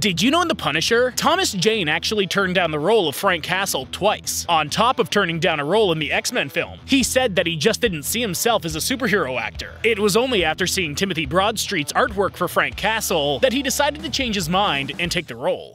Did you know in The Punisher, Thomas Jane actually turned down the role of Frank Castle twice, on top of turning down a role in the X-Men film? He said that he just didn't see himself as a superhero actor. It was only after seeing Timothy Broadstreet's artwork for Frank Castle that he decided to change his mind and take the role.